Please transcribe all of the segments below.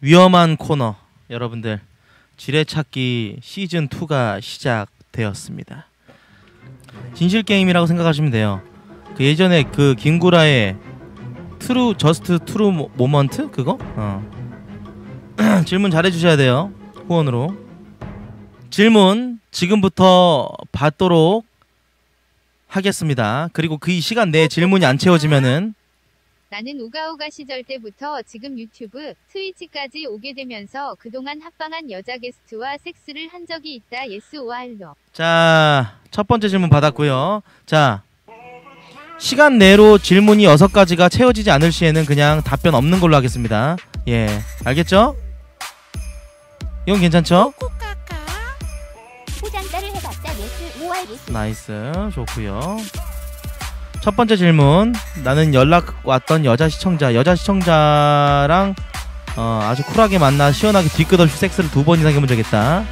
위험한 코너, 여러분들 지뢰찾기 시즌2가 시작되었습니다. 진실게임이라고 생각하시면 돼요. 그 예전에 그 김구라의 트루 저스트 트루 모먼트? 그거? 질문 잘해주셔야 돼요. 후원으로 질문 지금부터 받도록 하겠습니다. 그리고 그 시간 내에 질문이 안 채워지면은 나는 오가오가 시절 때부터 지금 유튜브, 트위치까지 오게 되면서 그동안 합방한 여자 게스트와 섹스를 한 적이 있다. 예스 오알로. 자, 첫 번째 질문 받았고요. 자, 시간 내로 질문이 6가지가 채워지지 않을 시에는 그냥 답변 없는 걸로 하겠습니다. 예, 알겠죠? 이건 괜찮죠? 나이스, 좋고요. 첫 번째 질문. 나는 연락 왔던 여자 시청자랑 아주 쿨하게 만나 시원하게 뒤끝없이 섹스를 2번 이상 해본 적 있다.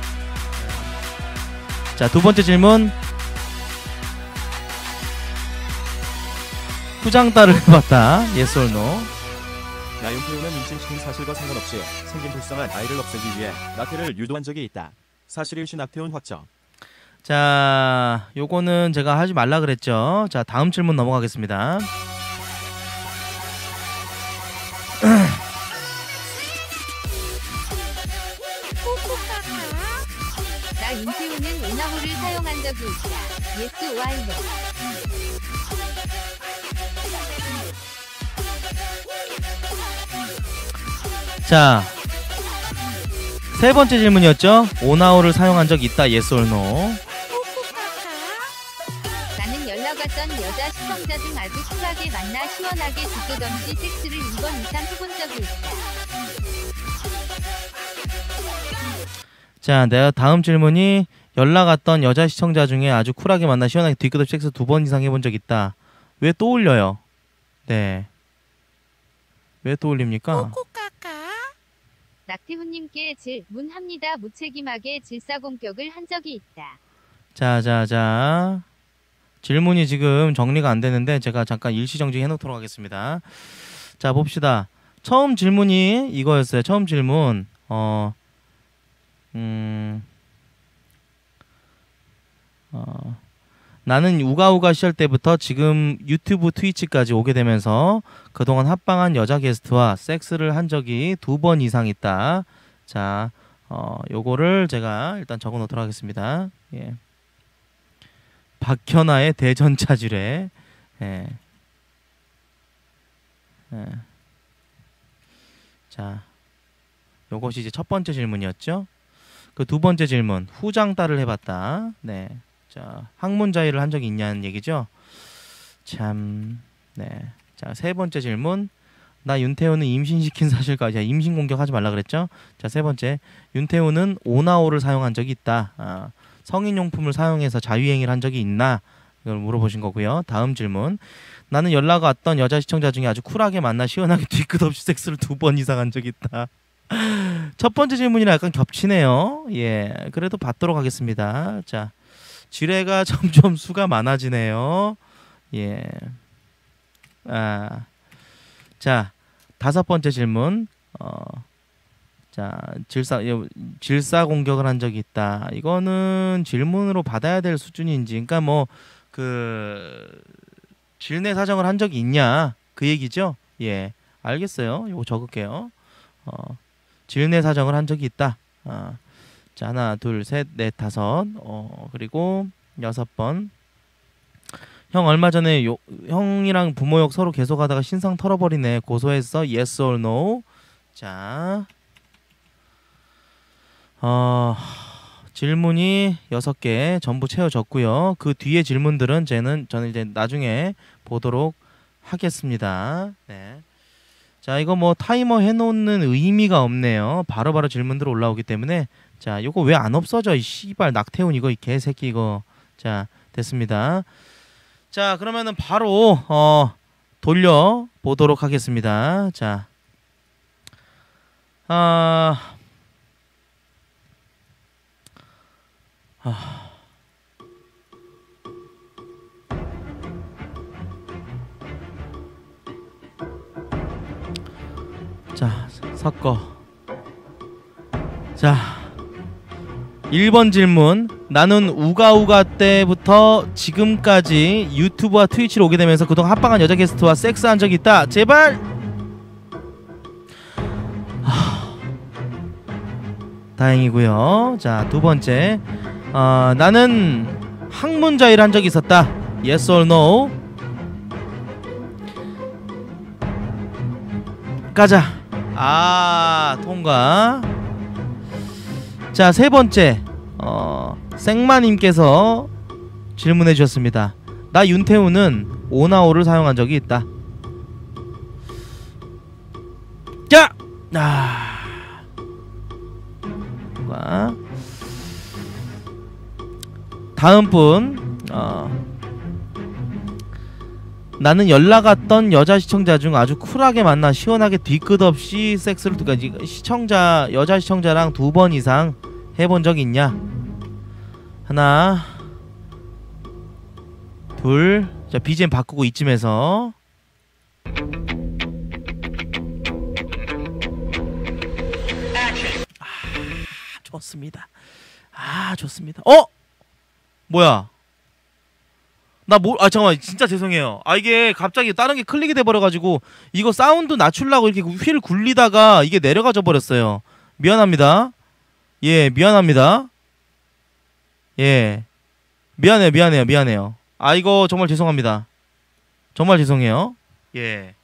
자, 두 번째 질문. 후장따를 해봤다. Yes or no. 나 윤태훈은 임신시킨 사실과 상관없이 생긴 불쌍한 아이를 없애기 위해 낙태를 유도한 적이 있다. 사실일시 낙태훈 확정. 자, 요거는 제가 하지 말라 그랬죠. 자, 다음 질문 넘어가겠습니다. 나 윤태훈은 오나무를 사용한 적이 있다. 예스 와이너. 자, 세 번째 질문이었죠. 오나오를 사용한 적 있다. 예스 or no. 갔던 여자 시청자 중 아주 쿨하게 만나 시원하게 뒤끝없이 섹스를 2번 이상 해본 적이 있다. 자, 내가 다음 질문이 연락 왔던 여자 시청자 중에 아주 쿨하게 만나 시원하게 뒤끝없이 섹스 2번 이상 해본 적 있다. 왜 또 올려요? 네. 왜 또 올립니까? 낙태훈님께 질문합니다. 무책임하게 질사공격을 한 적이 있다. 자자자. 질문이 지금 정리가 안 되는데 제가 잠깐 일시정지 해놓도록 하겠습니다. 자, 봅시다. 처음 질문이 이거였어요. 처음 질문. 나는 우가우가 시절 때부터 지금 유튜브 트위치까지 오게 되면서 그동안 합방한 여자 게스트와 섹스를 한 적이 2번 이상 있다. 자, 요거를 제가 일단 적어놓도록 하겠습니다. 예. 박현아의 대전차지래. 예. 예. 자, 요것이 이제 첫 번째 질문이었죠. 그 두 번째 질문, 후장따를 해봤다. 네, 자, 항문자위를 한 적이 있냐는 얘기죠. 참, 네. 자, 세 번째 질문, 나 윤태훈은 임신시킨 사실까지. 임신 공격하지 말라 그랬죠. 자, 세 번째, 윤태훈은 오나오를 사용한 적이 있다. 아. 성인용품을 사용해서 자위행위를 한 적이 있나? 이걸 물어보신 거고요. 다음 질문. 나는 연락 왔던 여자 시청자 중에 아주 쿨하게 만나 시원하게 뒤끝없이 섹스를 2번 이상 한 적이 있다. 첫 번째 질문이랑 약간 겹치네요. 예, 그래도 받도록 하겠습니다. 자, 지뢰가 점점 수가 많아지네요. 예. 아, 자, 다섯 번째 질문. 자, 질사 공격을 한 적이 있다. 이거는 질문으로 받아야 될 수준인지, 그러니까 뭐 그 질내 사정을 한 적이 있냐 그 얘기죠. 예, 알겠어요. 요거 적을게요. 질내 사정을 한 적이 있다. 자, 하나, 둘, 셋, 넷, 다섯. 그리고 6번. 형 얼마 전에 형이랑 부모욕 서로 계속하다가 신상 털어버리네. 고소했어. Yes or no. 자. 질문이 6개 전부 채워졌고요. 그 뒤에 질문들은 저는 이제 나중에 보도록 하겠습니다. 네. 자, 이거 뭐 타이머 해놓는 의미가 없네요. 바로바로 질문들 올라오기 때문에. 자, 요거 왜 안 없어져? 이 씨발 낙태훈 이거 이 개새끼 이거. 자, 됐습니다. 자, 그러면은 바로 돌려보도록 하겠습니다. 자, 자, 섞어. 자, 1번 질문. 나는 우가우가 때부터 지금까지 유튜브와 트위치로 오게 되면서 그동안 합방한 여자 게스트와 섹스한 적이 있다. 제발! 다행이고요. 자, 두번째. 나는 학문자일 한 적이 있었다. Yes or no? 가자. 아, 통과. 자, 세번째. 생마님께서 질문해 주셨습니다. 나 윤태훈은 오나오를 사용한 적이 있다. 자! 통과. 다음 분. 나는 연락 왔던 여자 시청자 중 아주 쿨하게 만나 시원하게 뒤끝없이 섹스를 시청자 여자 시청자랑 2번 이상 해본 적 있냐? 하나, 둘. 자, BGM 바꾸고 이쯤에서 좋습니다. 아, 좋습니다. 어? 뭐야? 나 뭐.. 아, 잠깐만, 진짜 죄송해요. 아, 이게 갑자기 다른 게 클릭이 돼버려가지고 이거 사운드 낮추려고 이렇게 휠을 굴리다가 이게 내려가져 버렸어요. 미안합니다. 예, 미안합니다. 예, 미안해요, 미안해요, 미안해요. 아, 이거 정말 죄송합니다. 정말 죄송해요. 예,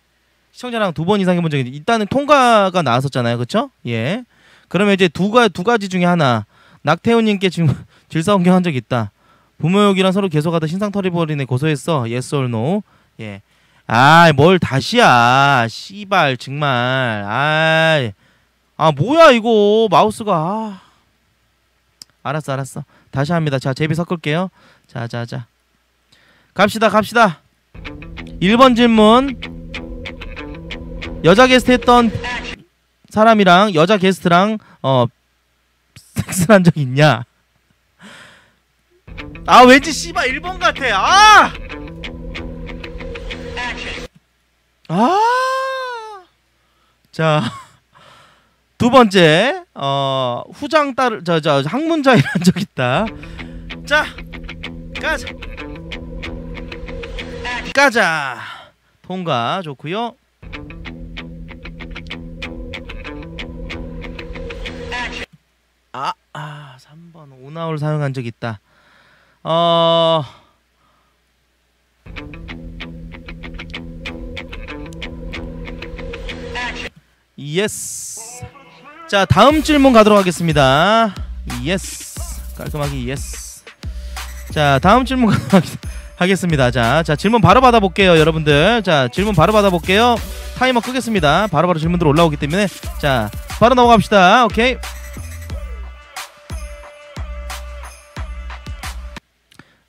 시청자랑 2번 이상 해본 적이 일단은 통과가 나왔었잖아요, 그쵸? 예, 그러면 이제 두 가지 중에 하나. 낙태훈님께 지금 질사운경 한 적이 있다. 부모욕이랑 서로 계속하다 신상털이버리네 고소했어. Yes or no? 예. 아, 뭘 다시야. 씨발, 정말. 아이. 아, 뭐야, 이거. 마우스가. 아. 알았어, 알았어. 다시 합니다. 자, 제비 섞을게요. 자, 자, 자. 갑시다, 갑시다. 1번 질문. 여자 게스트 했던 사람이랑 여자 게스트랑 섹스를 한 적 있냐? 아, 왠지 씨발 일본 같아. 아! 아! 자, 두 번째. 후장 따르 학문자일 한 적 있다. 자, 가자. 가자. 통과 좋고요. 아, 3번 오나홀 사용한 적 있다. 예스. 자, 다음 질문 가도록 하겠습니다. 예스. 깔끔하게 예스. 자, 다음 질문 가도록 하겠습니다. 자, 자, 질문 바로 받아볼게요, 여러분들. 자, 질문 바로 받아볼게요. 타이머 끄겠습니다. 바로바로 질문들 올라오기 때문에. 자, 바로 넘어갑시다. 오케이.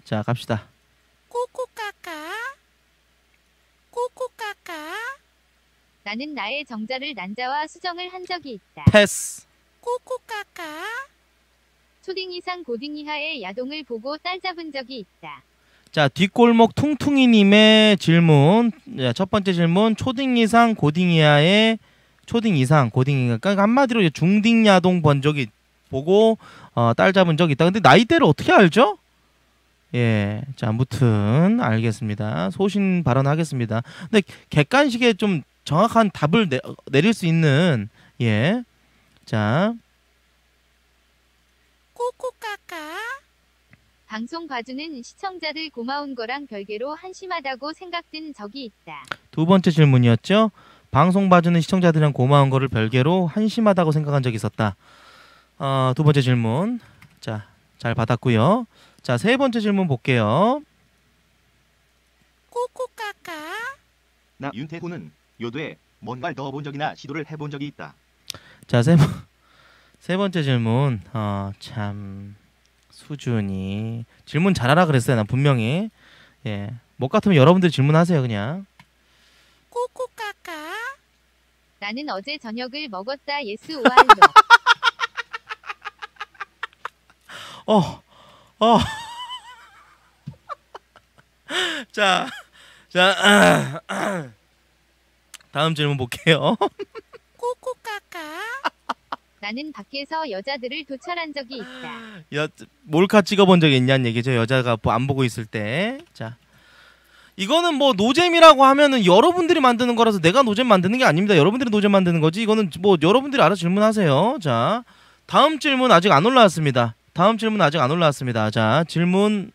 자, 갑시다. 꼬꼬까까 꼬꼬까까. 나는 나의 정자를 난자와 수정을 한 적이 있다. 패스. 꼬꼬까까. 초딩 이상 고딩 이하의 야동을 보고 딸 잡은 적이 있다. 자, 뒷골목 퉁퉁이님의 질문. 자, 첫 번째 질문. 초딩 이상 고딩 이하의 초딩 이상 고딩 이하. 그러니까 한마디로 중딩 야동 본 적이 보고 딸 잡은 적이 있다. 근데 나이대를 어떻게 알죠? 예, 자, 아무튼 알겠습니다. 소신 발언하겠습니다. 근데 객관식에 좀 정확한 답을 내릴 수 있는. 예, 자, 꼬꼬까까. 방송 봐주는 시청자들 고마운 거랑 별개로 한심하다고 생각된 적이 있다. 두 번째 질문이었죠. 방송 봐주는 시청자들이랑 고마운 거를 별개로 한심하다고 생각한 적이 있었다. 두 번째 질문. 자, 잘 받았고요. 자, 세 번째 질문 볼게요. 꼬꼬까까. 나 윤태훈은 요도에 뭔가를 넣어본 적이나 시도를 해본 적이 있다. 자, 세 번째 질문. 참 수준이 질문 잘하라 그랬어요. 난 분명히. 예, 못 같으면 여러분들 질문하세요 그냥. 꼬꼬까까. 나는 어제 저녁을 먹었다. 예스 오아 노. 자, 자, 다음 질문 볼게요. 꼬꼬까까. 나는 밖에서 여자들을 도찰한 적이 있다. 몰카 찍어본 적이 있냐는 얘기죠. 여자가 뭐 안 보고 있을 때. 자, 이거는 뭐 노잼이라고 하면은 여러분들이 만드는 거라서 내가 노잼 만드는 게 아닙니다. 여러분들이 노잼 만드는 거지. 이거는 뭐 여러분들이 알아서 질문하세요. 자, 다음 질문 아직 안 올라왔습니다. 다음 질문 아직 안 올라왔습니다. 자, 질문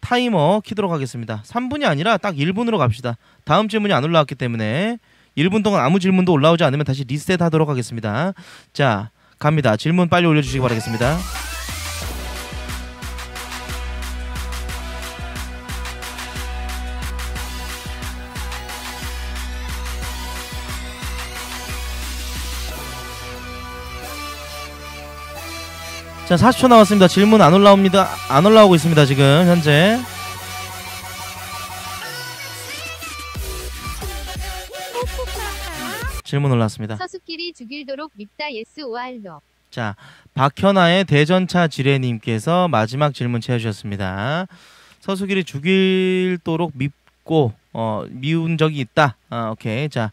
타이머 키도록 하겠습니다. 3분이 아니라 딱 1분으로 갑시다. 다음 질문이 안 올라왔기 때문에 1분 동안 아무 질문도 올라오지 않으면 다시 리셋하도록 하겠습니다. 자, 갑니다. 질문 빨리 올려주시기 바라겠습니다. 자, 40초 나왔습니다. 질문 안 올라옵니다. 안 올라오고 있습니다. 지금 현재. 질문 올라왔습니다. 서수끼리 죽일도록 밉다. 예스 오알로. 자, 박현아의 대전차 지뢰님께서 마지막 질문 채워주셨습니다. 서수끼리 죽일도록 밉고 미운 적이 있다. 아, 오케이. 자,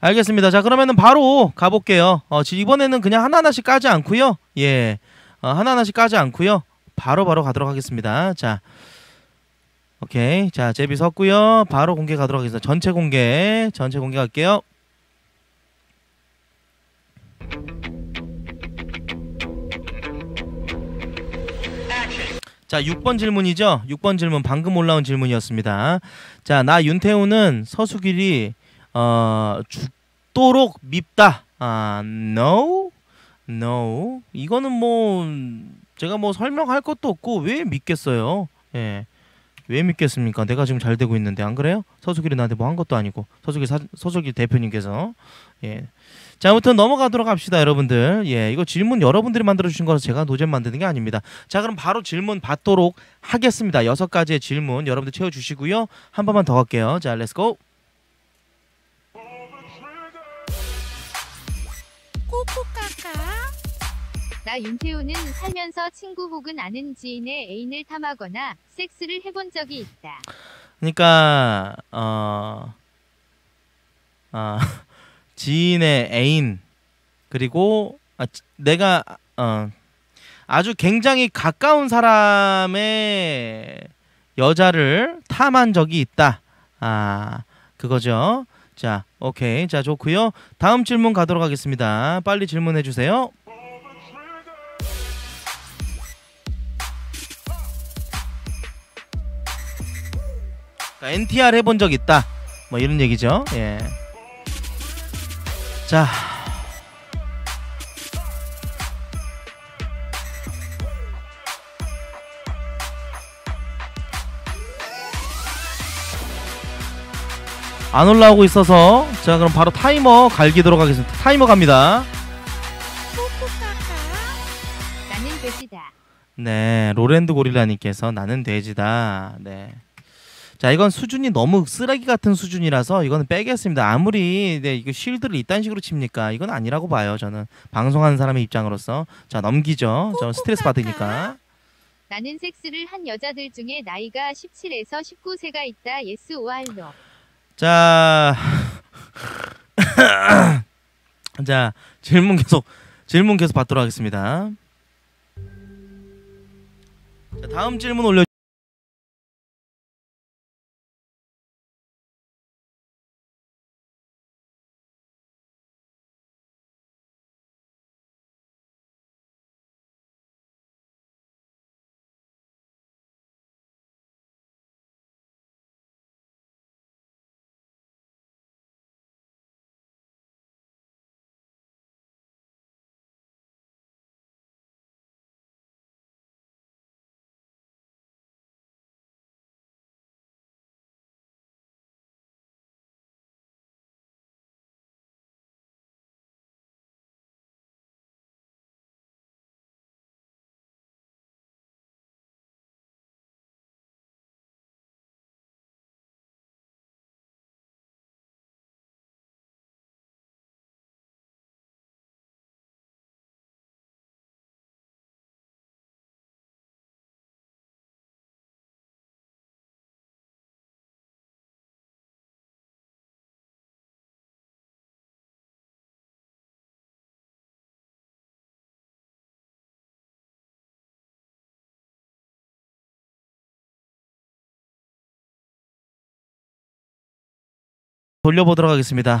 알겠습니다. 자, 그러면은 바로 가볼게요. 이번에는 그냥 하나하나씩 까지 않고요. 예. 하나하나씩 까지 않고요. 바로 가도록 하겠습니다. 자, 오케이. 자, 제비 섰고요. 바로 공개 가도록 하겠습니다. 전체 공개 갈게요. 자, 6번 질문이죠. 6번 질문, 방금 올라온 질문이었습니다. 자, 나 윤태훈은 서수길이 죽도록 밉다. No. 이거는 뭐 제가 뭐 설명할 것도 없고 왜 믿겠어요. 예, 왜 믿겠습니까? 내가 지금 잘 되고 있는데, 안 그래요? 서수길이 나한테 뭐 한 것도 아니고. 서수길 대표님께서. 예. 자, 아무튼 넘어가도록 합시다, 여러분들. 예, 이거 질문 여러분들이 만들어주신 거라서 제가 노잼 만드는 게 아닙니다. 자, 그럼 바로 질문 받도록 하겠습니다. 6가지의 질문 여러분들 채워주시고요. 한 번만 더 갈게요. 자, 렛츠고. 나 윤태훈은 살면서 친구 혹은 아는 지인의 애인을 탐하거나 섹스를 해본 적이 있다. 그러니까 지인의 애인, 그리고 내가 아주 굉장히 가까운 사람의 여자를 탐한 적이 있다. 아, 그거죠. 자, 오케이. 자, 좋고요. 다음 질문 가도록 하겠습니다. 빨리 질문해 주세요. NTR 해본 적 있다, 뭐 이런 얘기죠. 예. 자, 안 올라오고 있어서, 자, 그럼 바로 타이머 갈기도록 하겠습니다. 타이머 갑니다. 나는 돼지다. 네, 로랜드 고릴라님께서 나는 돼지다. 네. 자, 이건 수준이 너무 쓰레기 같은 수준이라서 이거는 빼겠습니다. 아무리 이거 쉴드를 이딴 식으로 칩니까? 이건 아니라고 봐요. 저는 방송하는 사람의 입장으로서. 자, 넘기죠. 저는 스트레스 받으니까. 나는 섹스를 한 여자들 중에 나이가 17에서 19세가 있다. 예스 오알노. 자, 자, 질문 계속 받도록 하겠습니다. 자, 다음 질문 올려. 돌려보도록 하겠습니다.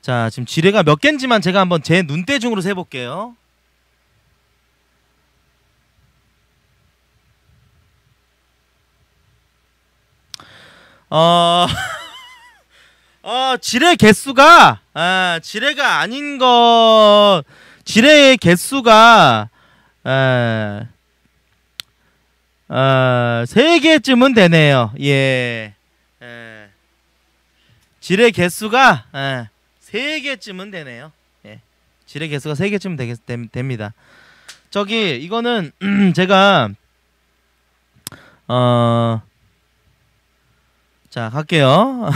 자, 지금 지뢰가 몇 개인지만 제가 한번 제 눈대중으로 세볼게요. 지뢰 개수가 지뢰가 아닌 것, 지뢰의 개수가 3개쯤은 되네요. 예, 지뢰 개수가 3개쯤은 되네요. 예, 지뢰 개수가 3개쯤 됩니다. 저기 이거는 제가 자 갈게요.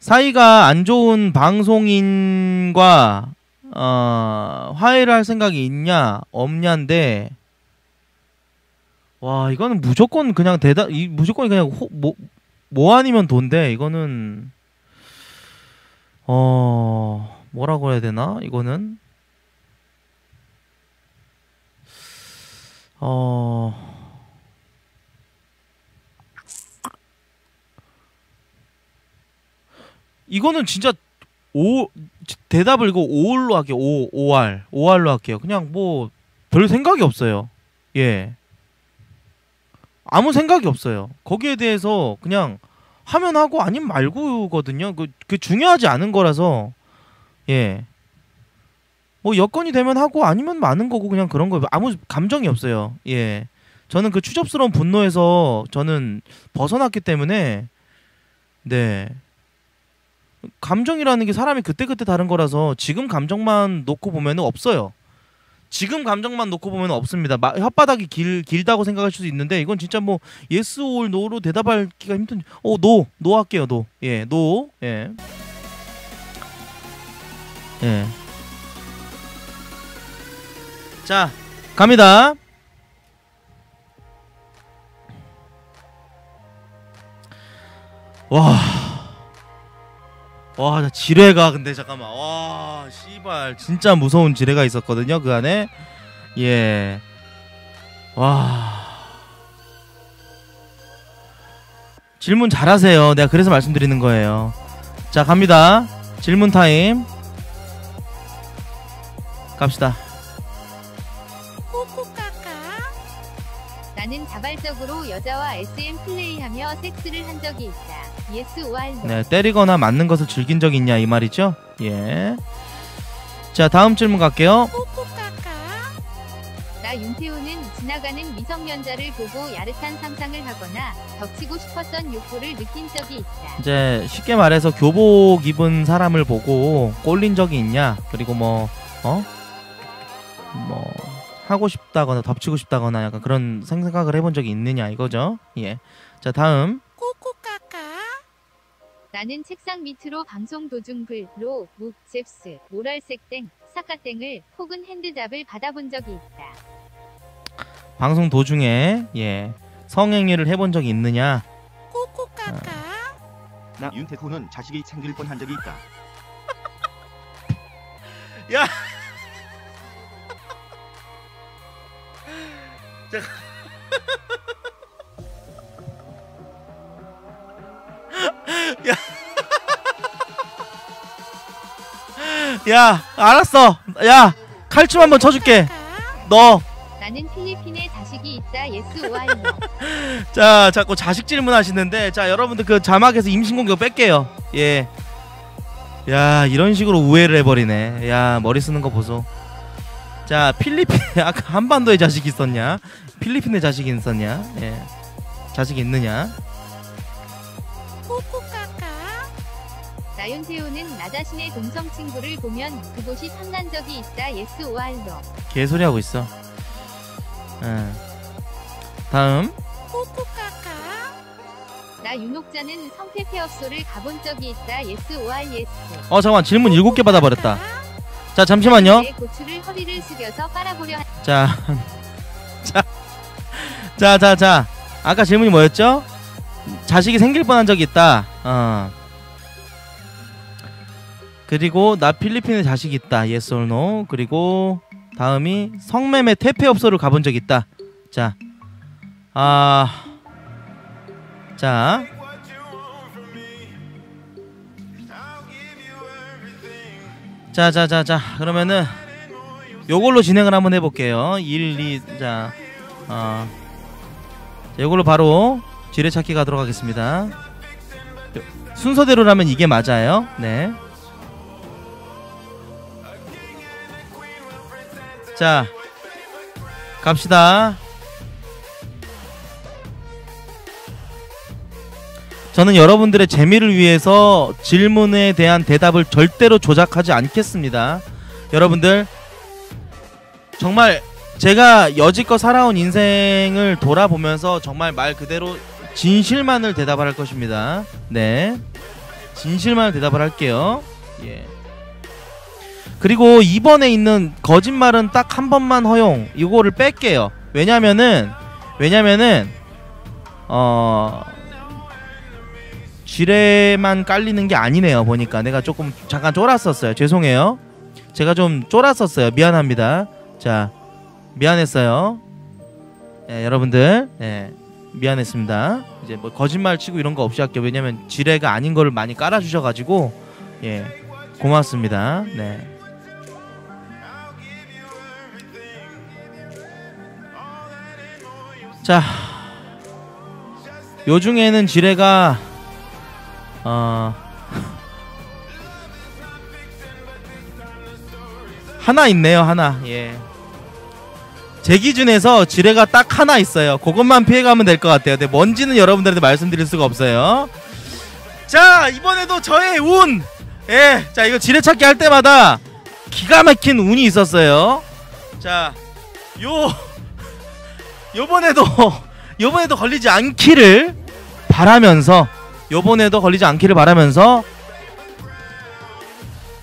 사이가 안 좋은 방송인과 화해를 할 생각이 있냐 없냐인데, 와 이거는 무조건 그냥 무조건 그냥 뭐 아니면 돈데, 이거는 뭐라고 해야 되나, 이거는 이거는 진짜 대답을 이거 OR로 할게요. OR로 할게요. 그냥 뭐 별 생각이 없어요. 예, 아무 생각이 없어요. 거기에 대해서 그냥 하면 하고 아니면 말고거든요. 그 중요하지 않은 거라서. 예, 뭐 여건이 되면 하고 아니면 마는 거고 그냥 그런 거예요. 아무 감정이 없어요. 예, 저는 그 추접스러운 분노에서 저는 벗어났기 때문에. 네, 감정이라는 게 사람이 그때그때 다른 거라서 지금 감정만 놓고 보면은 없어요. 지금 감정만 놓고 보면 없습니다. 혓바닥이 길다고 생각할 수도 있는데, 이건 진짜 뭐 yes or no로 대답하기가 힘든. no 할게요. no. 예, no. 예. 예. 자, 갑니다. 와, 지뢰가 근데 잠깐만, 와 씨발 진짜 무서운 지뢰가 있었거든요 그 안에. 예, 와 질문 잘하세요. 내가 그래서 말씀드리는 거예요. 자 갑니다. 질문 타임 갑시다. 나는 자발적으로 여자와 SM 플레이하며 섹스를 한 적이 있다. 예스 오알 노. 네, 때리거나 맞는 것을 즐긴 적이 있냐 이 말이죠. 예. 자, 다음 질문 갈게요. 나 윤태훈은 지나가는 미성년자를 보고 야릇한 상상을 하거나 덮치고 싶었던 욕구를 느낀 적이 있다. 이제 쉽게 말해서 교복 입은 사람을 보고 꼴린 적이 있냐, 그리고 하고 싶다거나 덮치고 싶다거나 약간 그런 생각을 해본 적이 있느냐 이거죠. 예. 자 다음. 꼬꼬까까. 나는 책상 밑으로 방송 도중 글로 묵, 잽스, 모랄색 땡, 사카땡을 혹은 핸드잡을 받아본 적이 있다. 방송 도중에 예 성행위를 해본 적이 있느냐. 꼬꼬까까. 나 윤태훈은 자식이 생길 뻔한 적이 있다. 야. 야 알았어. 야 칼춤 한번 쳐줄게. 너 나는 필리핀에 자식이 있다. 예스 오아이. 자 자꾸 자식 질문하시는데 자 여러분들 그 자막에서 임신공격 뺄게요. 예. 야 이런 식으로 우회를 해버리네. 야 머리 쓰는 거 보소. 자 필리핀 아까 한반도에 자식이 있었냐? 필리핀에 자식이 있었냐? 예. 자식이 있느냐? 나 윤태훈은 나 자신의 동성 친구를 보면 그곳이 탐난 적이 있다. 예스 오알로. 개소리 하고 있어. 응. 다음. 코코카카. 나 윤옥자는 성패 폐업소를 가본 적이 있다. 예스 오알 예스. 어 잠깐만 질문 7개 받아버렸다. 자 잠시만요. 고추를 허리를 숙여서 빨아보려. 자. 아까 질문이 뭐였죠? 자식이 생길 뻔한 적이 있다. 그리고 나 필리핀에 자식이 있다. Yes or no. 그리고 다음이 성매매 퇴폐업소를 가본 적이 있다. 자, 자, 자. 그러면은 요걸로 진행을 한번 해볼게요. 1, 2, 자, 요걸로 바로 지뢰찾기 가도록 하겠습니다. 순서대로라면 이게 맞아요. 네. 자 갑시다. 저는 여러분들의 재미를 위해서 질문에 대한 대답을 절대로 조작하지 않겠습니다. 여러분들 정말 제가 여지껏 살아온 인생을 돌아보면서 정말 말 그대로 진실만을 대답을 할 것입니다. 네 진실만을 대답을 할게요. 예. 그리고 이번에 있는 거짓말은 딱 한 번만 허용. 이거를 뺄게요. 왜냐면은 지뢰만 깔리는 게 아니네요. 보니까 내가 조금 잠깐 쫄았었어요. 죄송해요. 제가 좀 쫄았었어요. 미안합니다. 자 미안했어요. 예, 여러분들 예, 미안했습니다. 이제 뭐 거짓말 치고 이런 거 없이 할게요. 왜냐면 지뢰가 아닌 거를 많이 깔아주셔가지고 예 고맙습니다. 네. 자 요중에는 지뢰가 하나 있네요. 하나. 예. 제 기준에서 지뢰가 딱 하나 있어요. 그것만 피해가면 될 것 같아요. 근데 뭔지는 여러분들한테 말씀드릴 수가 없어요. 자 이번에도 저의 운! 예. 자 이거 지뢰찾기 할 때마다 기가 막힌 운이 있었어요. 자 요번에도 걸리지 않기를 바라면서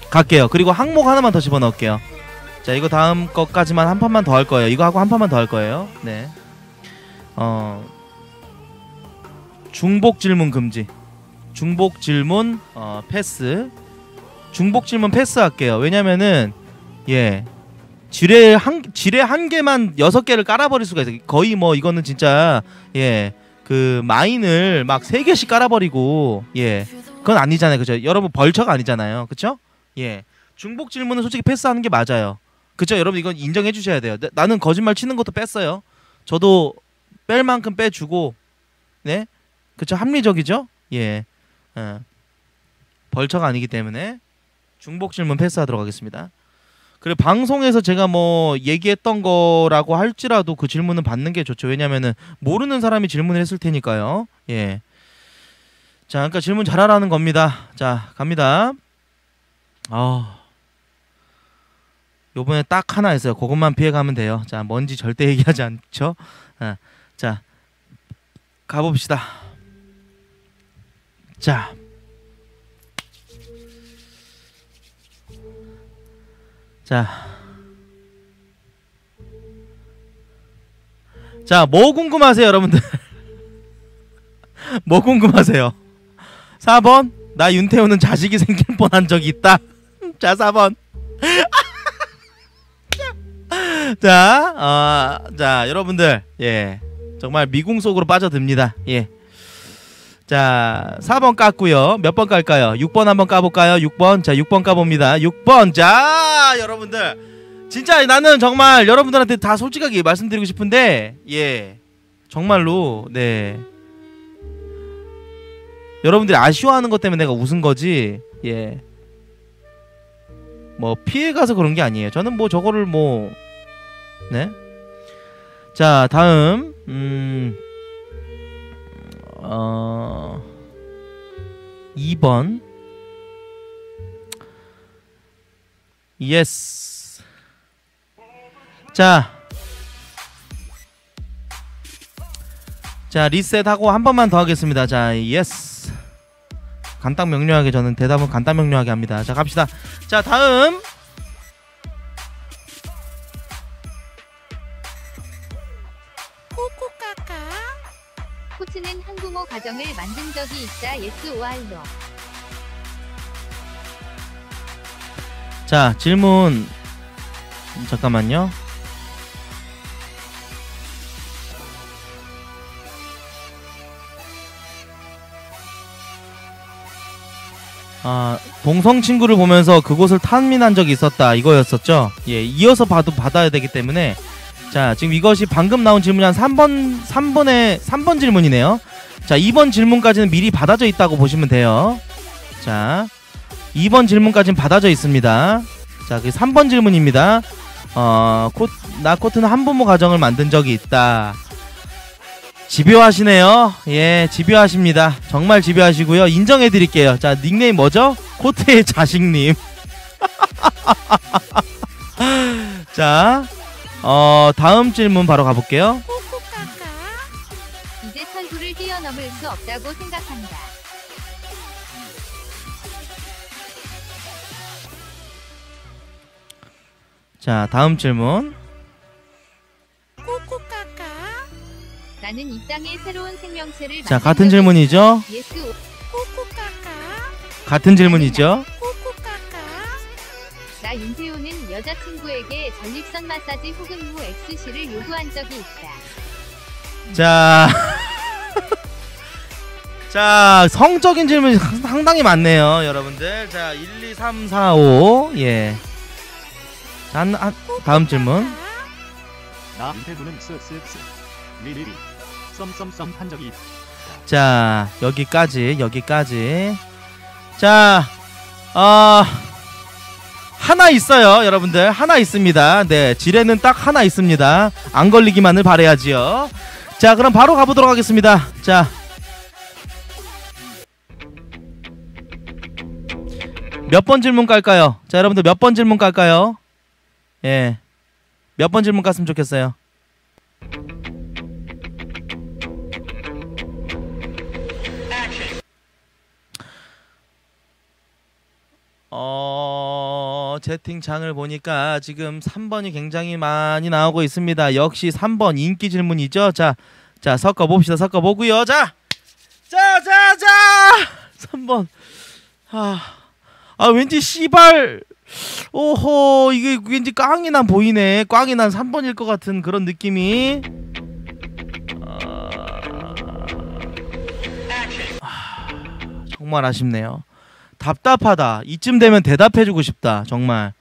갈게요. 그리고 항목 하나만 더 집어넣을게요. 자 이거 다음 것까지만 한 판만 더 할 거예요. 이거 하고 한 판만 더 할 거예요. 네. 중복 질문 금지. 중복 질문 패스. 중복 질문 패스 할게요. 왜냐면은 예. 지뢰 한 개만 6개를 깔아버릴 수가 있어요. 거의 뭐 이거는 진짜 예 그 마인을 막 3개씩 깔아버리고 예 그건 아니잖아요. 그죠? 여러분 벌처가 아니잖아요. 그쵸? 예 중복 질문은 솔직히 패스하는 게 맞아요. 그쵸? 여러분 이건 인정해 주셔야 돼요. 나는 거짓말 치는 것도 뺐어요. 저도 뺄 만큼 빼주고 네 그쵸? 합리적이죠? 예 벌처가 아니기 때문에 중복 질문 패스하도록 하겠습니다. 그래 방송에서 제가 뭐 얘기했던 거라고 할지라도 그 질문은 받는 게 좋죠. 왜냐면은 모르는 사람이 질문을 했을 테니까요. 예. 자, 그러니까 질문 잘하라는 겁니다. 자, 갑니다. 요번에 딱 하나 있어요. 그것만 피해가면 돼요. 자, 뭔지 절대 얘기하지 않죠. 자, 가봅시다. 자. 자, 뭐 궁금하세요, 여러분들? 뭐 궁금하세요? 4번, 나 윤태훈은 자식이 생길 뻔한 적이 있다. 자, 4번. 자, 여러분들, 예, 정말 미궁 속으로 빠져듭니다. 예, 자 4번 깠고요. 몇 번 깔까요? 6번 한번 까볼까요? 6번. 자 6번 까봅니다. 6번. 자 여러분들 진짜 나는 정말 여러분들한테 다 솔직하게 말씀드리고 싶은데 예 정말로 네 여러분들이 아쉬워하는 것 때문에 내가 웃은 거지 예 뭐 피해가서 그런 게 아니에요. 저는 뭐 저거를 뭐 네? 자 다음 어 2번 예스. 자 리셋하고 한 번만 더 하겠습니다. 자 예스 간단 명료하게 저는 대답은 간단 명료하게 합니다. 자 갑시다. 자 다음 コツ는 한국어 가정을 만든 적이 있다. Yes or no? 자 질문 잠깐만요. 아 동성 친구를 보면서 그곳을 탐민한 적이 있었다 이거였었죠. 예 이어서 봐도 받아야 되기 때문에 자 지금 이것이 방금 나온 질문이 한 3번 질문이네요. 자 2번 질문까지는 미리 받아져 있다고 보시면 돼요. 자 2번 질문까지는 받아져 있습니다. 자 그 3번 질문입니다. 나코트는 한부모 가정을 만든 적이 있다. 집요하시네요. 예 집요하십니다. 정말 집요하시고요. 인정해드릴게요. 자 닉네임 뭐죠? 코트의 자식님. 자 다음 질문 바로 가볼게요. 이제 철구를 뛰어넘을 수 없다고 생각한다. 자 다음 질문 나는 이 땅의 새로운 생명체를 자 같은 질문이죠. 같은 질문이죠. 나 윤태훈은 여자친구에게 전립선 마사지 혹은 후 XC를 요구한 적이 있다. 자, 자 성적인 질문이 상당히 많네요, 여러분들. 자, 1, 2, 3, 4, 5. 예. 자, 다음 질문. 나 윤태훈은 리리리 썸썸썸 한 적이 있다. 자, 여기까지. 자, 하나 있어요 여러분들. 하나 있습니다. 네 지뢰는 딱 하나 있습니다. 안 걸리기만을 바라야지요. 자 그럼 바로 가보도록 하겠습니다. 자 몇 번 질문 깔까요? 자 여러분들 몇 번 질문 깔까요? 예 몇 번 질문 깠으면 좋겠어요. 채팅창을 보니까 지금 3번이 굉장히 많이 나오고 있습니다. 역시 3번 인기 질문이죠. 자 섞어봅시다. 섞어보고요. 자 3번 왠지 씨발 오호 이게 왠지 꽝이 난 보이네. 꽝이 난 3번일 것 같은 그런 느낌이 정말 아쉽네요. 답답하다. 이쯤 되면 대답해주고 싶다. 정말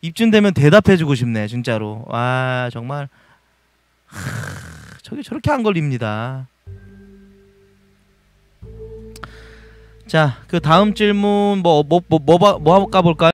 이쯤 되면 대답해주고 싶네. 진짜로 와 정말 저게 저렇게 안 걸립니다. 자 그 다음 질문 뭐 까볼까요?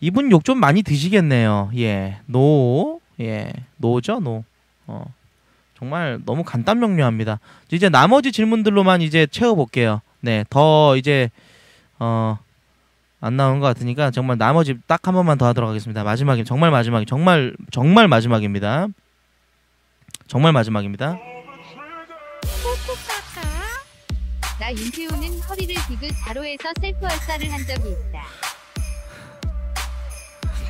이분 욕 좀 많이 드시겠네요. 예, 노, 예, 노죠, 노. 정말 너무 간단 명료합니다. 이제 나머지 질문들로만 이제 채워볼게요. 네, 더 이제 안 나온 것 같으니까 정말 나머지 딱 한 번만 더 하도록 하겠습니다. 마지막이 정말 마지막입니다. 정말 마지막입니다. 나 윤태훈은 허리를 비긋 가로에서 셀프 알사를 한 적이 있다.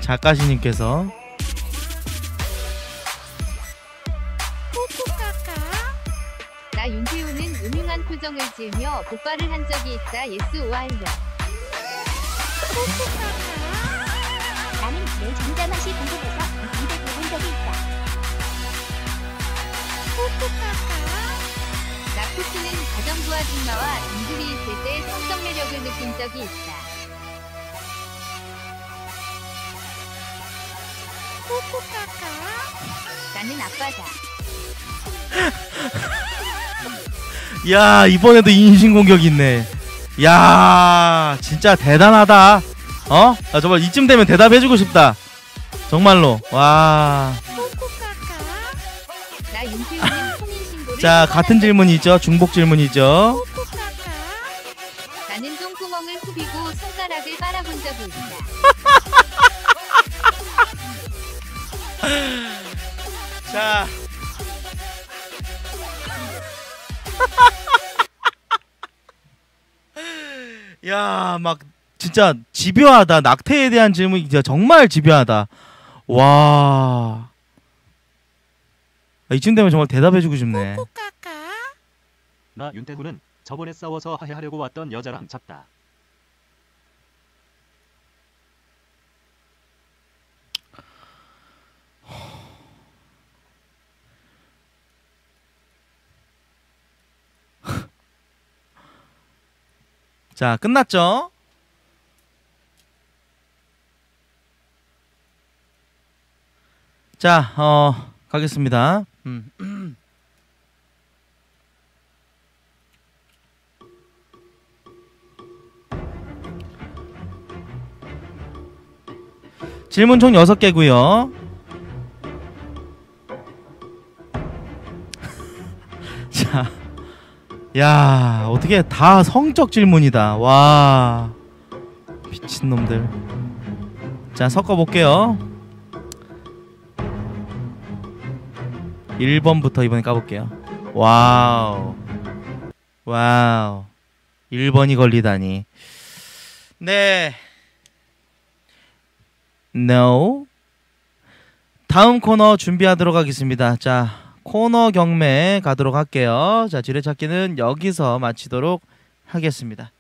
작가시님께서 나 윤태훈은 음흉한 표정을 지으며 복발을 한 적이 있다. 예스 오알려. 나는 내 잠잠하시 궁금해서 입에 부은 적이 있다. 나코치는 가정부 아줌마와 인들이 있을 때 성적 매력을 느낀 적이 있다. 코코카카. 나는 아빠다. 야, 이번에도 인신공격이 있네. 야, 진짜 대단하다. 나 정말 이쯤 되면 대답해주고 싶다. 정말로. 와. 자, 같은 질문이죠. 중복 질문이죠. 나는 똥구멍을 후비고 손가락을 빨아본 적이 있다. 자. 야, 막 진짜 집요하다. 낙태에 대한 질문이 진짜 정말 집요하다. 와. 이쯤 되면 정말 대답해주고 싶네. 나 윤태훈은 저번에 싸워서 화해하려고 왔던 여자랑 잡다. 자, 끝났죠? 자, 가겠습니다. 질문 총 6개고요. 자, 야, 어떻게 다 성적 질문이다. 와, 미친놈들. 자, 섞어볼게요. 1번부터 이번에 까볼게요. 와우, 와우, 1번이 걸리다니. 네, no. 다음 코너 준비하도록 하겠습니다. 자, 코너 경매 가도록 할게요. 자, 지뢰찾기는 여기서 마치도록 하겠습니다.